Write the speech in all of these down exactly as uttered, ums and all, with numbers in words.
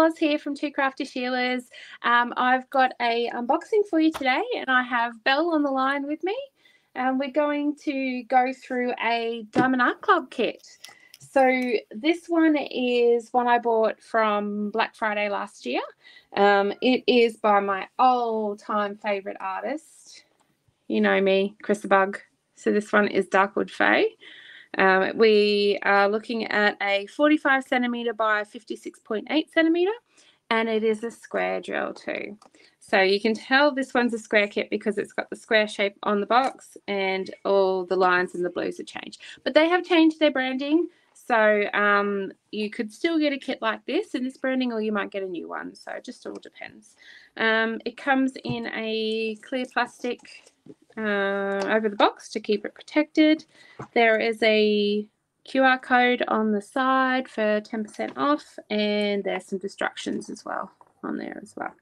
Loz here from Two Crafty Sheilas. Um, I've got a unboxing for you today, and I have Bel on the line with me, and we're going to go through a Diamond Art Club kit. So this one is one I bought from Black Friday last year. Um, it is by my all-time favourite artist. You know me, Chrissabug. So this one is Darkwood Fae. Um, we are looking at a forty-five centimetre by fifty-six point eight centimetre, and it is a square drill too. So you can tell this one's a square kit because it's got the square shape on the box and all the lines and the blues are changed. But they have changed their branding, so um, you could still get a kit like this in this branding, or you might get a new one. So it just all depends. Um, it comes in a clear plastic Uh, over the box to keep it protected. There is a Q R code on the side for ten percent off, and there's some instructions as well on there as well.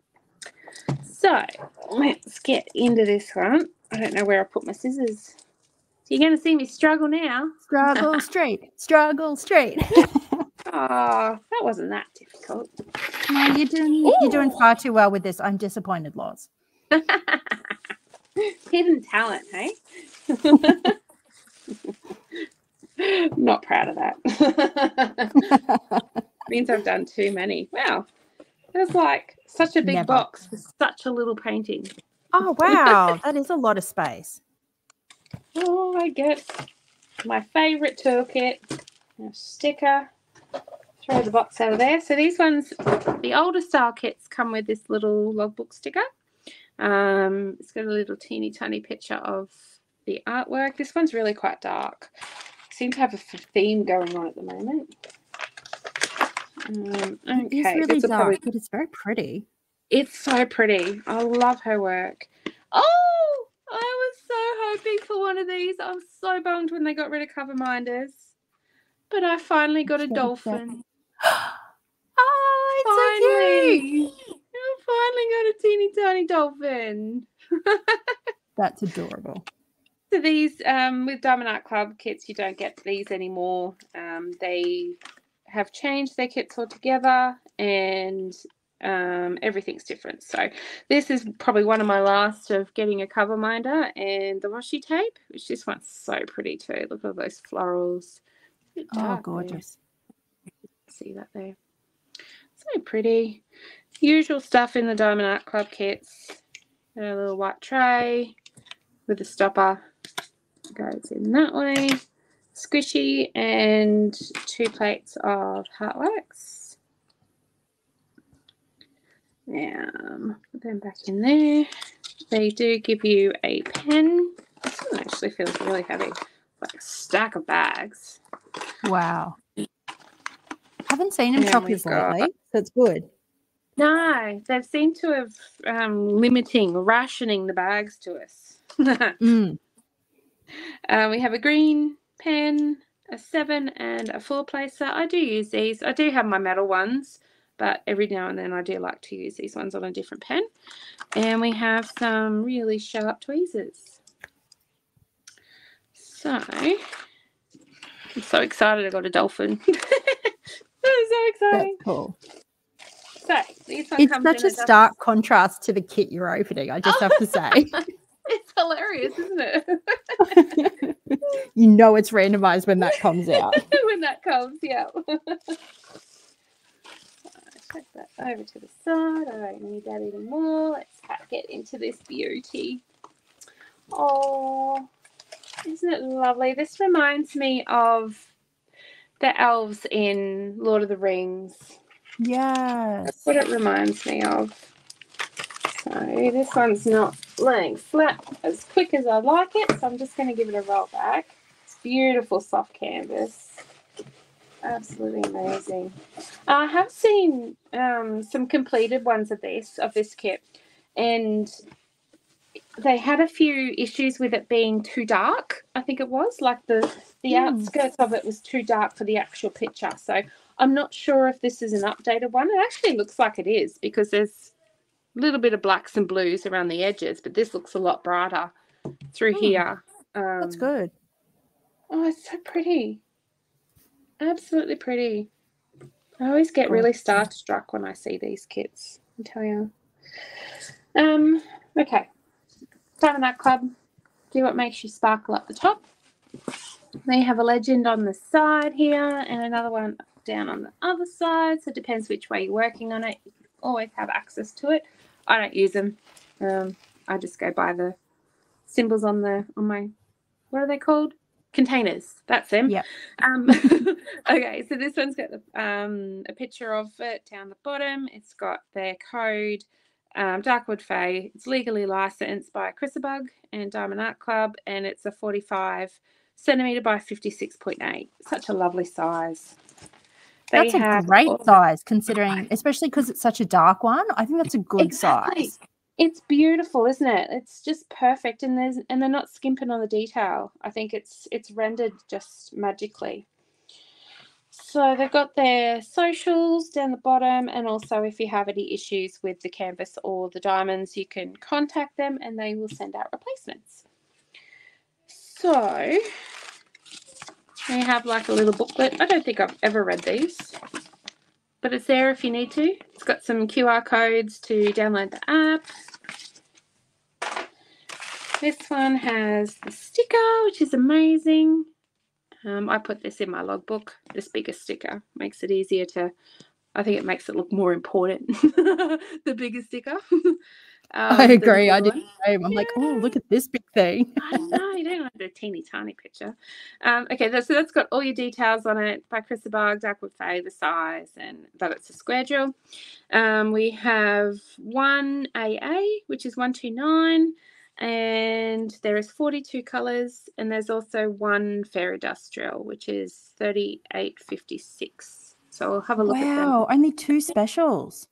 So let's get into this one. I don't know where I put my scissors. So you're going to see me struggle now. Struggle straight. Struggle straight. Oh, that wasn't that difficult. No, you're doing, you're doing far too well with this. I'm disappointed, Loz. Hidden talent, hey? Not proud of that. Means I've done too many. Wow. It was like such a big Never. box for such a little painting. Oh, wow. That is a lot of space. Oh, I get my favourite toolkit, a sticker. Throw the box out of there. So these ones, the older style kits, come with this little logbook sticker. Um, it's got a little teeny tiny picture of the artwork. This one's really quite dark. I seem to have a theme going on at the moment. Um, okay. It's really dark, probably... but it's very pretty. It's so pretty. I love her work. Oh, I was so hoping for one of these. I was so bummed when they got rid of cover minders, but I finally got a dolphin. Oh, it's finally. So cute. Finally got a teeny tiny dolphin. That's adorable. So these um with Diamond Art Club kits, you don't get these anymore. Um they have changed their kits altogether, and um everything's different. So this is probably one of my last of getting a cover minder and the washi tape, which this one's so pretty too. Look at all those florals. Oh, gorgeous. See that there? So pretty. Usual stuff in the Diamond Art Club kits. Got a little white tray with a stopper. Goes in that way. Squishy and two plates of Heartworks. Now, put them back in there. They do give you a pen. This one actually feels really heavy. Like a stack of bags. Wow. Haven't seen them shoppers lately. That's good. No, they've seemed to have um, limiting, rationing the bags to us. mm. uh, we have a green pen, a seven and a four placer. I do use these. I do have my metal ones, but every now and then I do like to use these ones on a different pen. And we have some really sharp tweezers. So I'm so excited I got a dolphin. That is so exciting. That's cool. So, it's such a stark double... contrast to the kit you're opening, I just oh. have to say. It's hilarious, isn't it? You know it's randomised when that comes out. When that comes, yeah. Check that over to the side. I don't need that even more. Let's get into this beauty. Oh, isn't it lovely? This reminds me of the elves in Lord of the Rings. Yes. That's what it reminds me of. So this one's not laying flat as quick as I like it, so I'm just going to give it a roll back. It's beautiful soft canvas. Absolutely amazing. I have seen um, some completed ones of this, of this kit, and they had a few issues with it being too dark, I think it was. Like the, the mm. outskirts of it was too dark for the actual picture, so... I'm not sure if this is an updated one. It actually looks like it is because there's a little bit of blacks and blues around the edges, but this looks a lot brighter through oh, here. Um, that's good. Oh, it's so pretty. Absolutely pretty. I always get really starstruck when I see these kits, I tell you. Um, okay. Diamond Art Club, do what makes you sparkle up the top. They have a legend on the side here and another one down on the other side. So it depends which way you're working on it. You can always have access to it. I don't use them. Um, I just go by the symbols on the on my, what are they called? Containers. That's them. Yeah. Um, okay, so this one's got the, um, a picture of it down the bottom. It's got their code. Um, Darkwood Fae. It's legally licensed by Chrissabug and Diamond Art Club, and it's a forty-five centimetre by fifty-six point eight. Such a lovely size. They that's a great size, considering, especially because it's such a dark one. I think that's a good exactly. size. It's beautiful, isn't it? It's just perfect, and there's and they're not skimping on the detail. I think it's it's rendered just magically. So they've got their socials down the bottom, and also if you have any issues with the canvas or the diamonds, you can contact them and they will send out replacements. So they have like a little booklet. I don't think I've ever read these, but it's there if you need to. It's got some Q R codes to download the app. This one has the sticker, which is amazing. Um, I put this in my logbook, this bigger sticker. Makes it easier to, I think it makes it look more important, the bigger sticker. um, I agree. I did the same. I'm yeah. like, oh, look at this big thing. I know. You don't have the teeny tiny picture. Um, okay, that's, so that's got all your details on it by Chrissabug, Darkwood Fae, the size, and that it's a square drill. Um, we have one A A, which is one two nine. And there is forty-two colours, and there's also one fairy dust drill, which is thirty-eight fifty-six. So I'll have a look wow, at them. Wow, only two specials.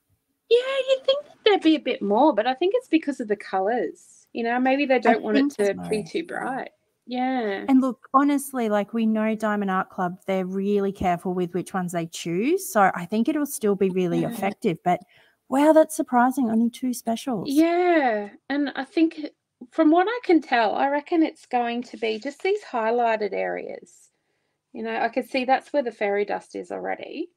Yeah, you'd think that there'd be a bit more, but I think it's because of the colours. You know, maybe they don't I want it to so. be too bright. Yeah. And look, honestly, like we know Diamond Art Club, they're really careful with which ones they choose. So I think it'll still be really yeah. effective. But, wow, that's surprising, only two specials. Yeah, and I think... From what I can tell, I reckon it's going to be just these highlighted areas. You know, I can see that's where the fairy dust is already,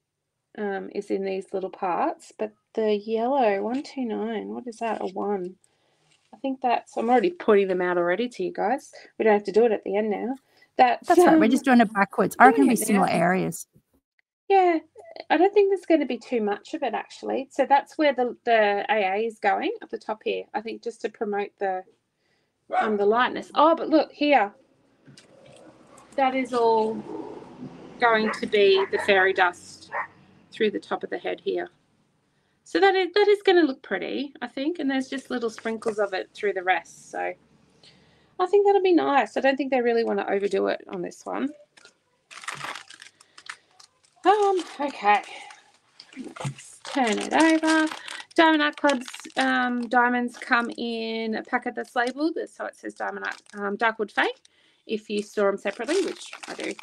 um, is in these little parts. But the yellow, one two nine, what is that, a one? I think that's, I'm already putting them out already to you guys. We don't have to do it at the end now. That's, that's um, right, we're just doing it backwards. I reckon it'll be similar now. areas. Yeah, I don't think there's going to be too much of it, actually. So that's where the, the A A is going, up the top here, I think, just to promote the... Um, the lightness. Oh, but look here. That is all going to be the fairy dust through the top of the head here. So that is that is going to look pretty, I think. And there's just little sprinkles of it through the rest. So I think that'll be nice. I don't think they really want to overdo it on this one. Um. Okay. Let's turn it over. Diamond Art Club's um, diamonds come in a packet that's labelled, so it says Diamond Art, um, Darkwood Fae, if you store them separately, which I do.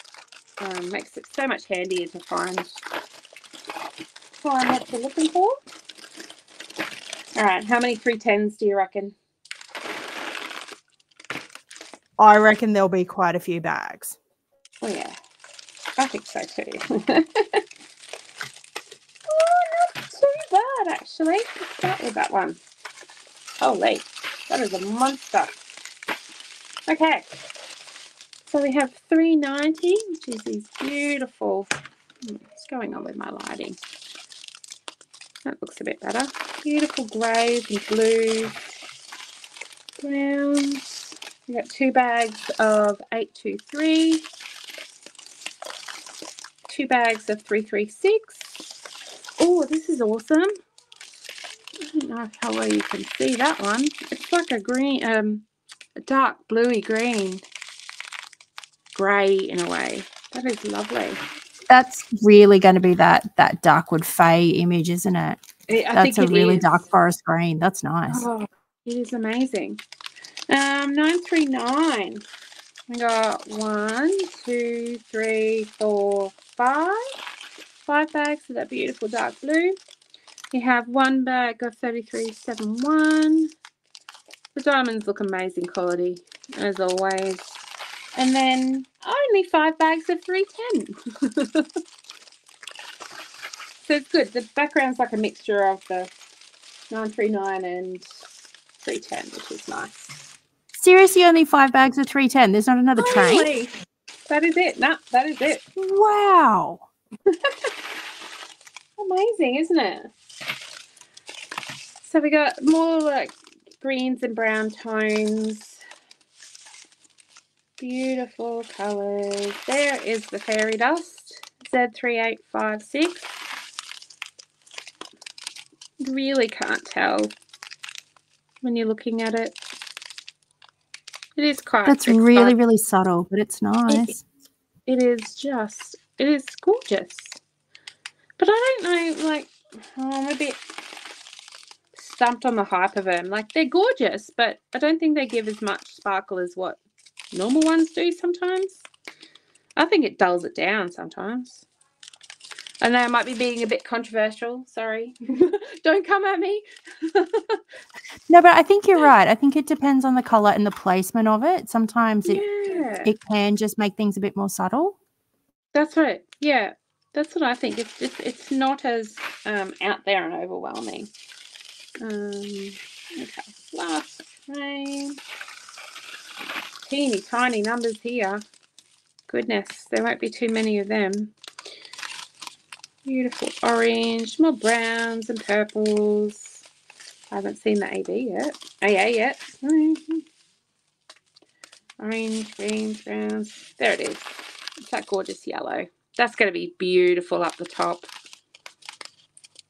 Um, makes it so much handier to find, find what you're looking for. All right, how many three tens do you reckon? I reckon there'll be quite a few bags. Oh, yeah. I think so, too. Actually, let's start with that one. Holy, that is a monster. Okay, so we have three ninety, which is these beautiful. What's going on with my lighting? That looks a bit better. Beautiful greys and blues, browns. We got two bags of eight two three, two bags of three three six. Oh, this is awesome. I don't know how well you can see that one. It's like a green, um, a dark bluey green, grey in a way. That is lovely. That's really going to be that that Darkwood Fae image, isn't it? it I That's think a it really is. dark forest green. That's nice. Oh, it is amazing. Um, nine three nine. We got one, two, three, four, five, five bags of that beautiful dark blue. You have one bag of thirty-three seventy-one. The diamonds look amazing quality, as always. And then only five bags of three ten. So it's good. The background's like a mixture of the nine three nine and three ten, which is nice. Seriously, only five bags of three ten. There's not another really? train. That is it. No, that is it. Wow. Amazing, isn't it? So we got more like greens and brown tones. Beautiful colours. There is the fairy dust. Z three eight five six. Really can't tell when you're looking at it. It is quite. That's really, really subtle, but it's nice. It, it is just, it is gorgeous. But I don't know, like, oh, I'm a bit stumped on the hype of them. Like, they're gorgeous, but I don't think they give as much sparkle as what normal ones do sometimes. I think it dulls it down sometimes. I know I might be being a bit controversial. Sorry. Don't come at me. No, but I think you're right. I think it depends on the colour and the placement of it. Sometimes it, yeah. it can just make things a bit more subtle. That's right. Yeah, that's what I think. It's, it's, it's not as um, out there and overwhelming. Um, okay, last frame. Teeny tiny numbers here. Goodness, there won't be too many of them. Beautiful orange, more browns and purples. I haven't seen the A B yet. A A yet. Mm-hmm. Orange, greens, browns. There it is. It's that gorgeous yellow. That's going to be beautiful up the top.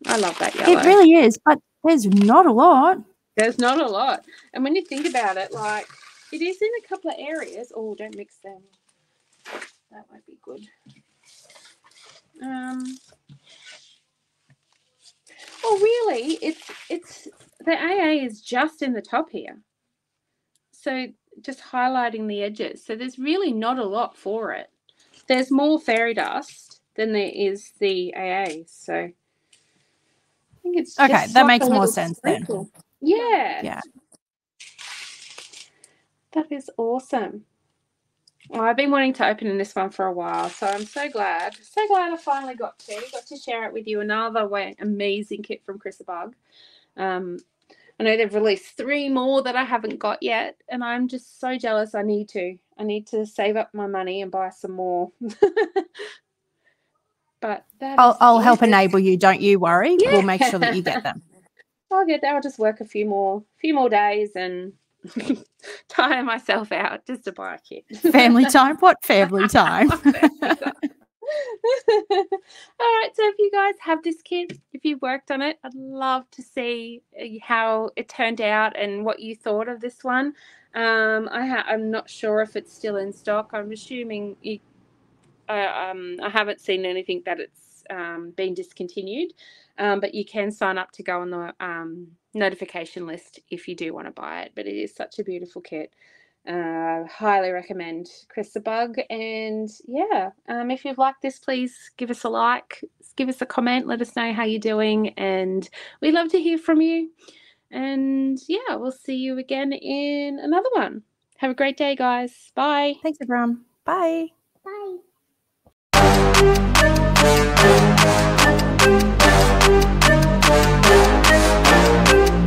I love that yellow. It really is, but there's not a lot. There's not a lot. And when you think about it, like, it is in a couple of areas. Oh, don't mix them. That won't be good. Um, oh, really, it's it's the A A is just in the top here, so just highlighting the edges. So there's really not a lot for it. There's more fairy dust than there is the A A, so I think it's okay. Just that makes more sense sprinkle. Then. Yeah, yeah, that is awesome. Well, I've been wanting to open in this one for a while, so I'm so glad. So glad I finally got to. Got to share it with you. Another way, amazing kit from Chrissabug. Um, I know they've released three more that I haven't got yet, and I'm just so jealous. I need to. I need to save up my money and buy some more. But that I'll, I'll help enable you. Don't you worry. Yeah. We'll make sure that you get them. I'll get there. I'll just work a few more, few more days and tire myself out just to buy a kit. Family time? What family time? All right, so if you guys have this kit, if you worked on it, I'd love to see how it turned out and what you thought of this one. Um, I ha I'm not sure if it's still in stock. I'm assuming you, uh, um, I haven't seen anything that it's um, been discontinued, um, but you can sign up to go on the um, notification list if you do want to buy it. But it is such a beautiful kit. Uh, highly recommend Chrissabug. And yeah, um, if you've liked this, please give us a like, give us a comment, let us know how you're doing, and we love to hear from you. And yeah, we'll see you again in another one. Have a great day, guys. Bye. Thanks, everyone. Bye.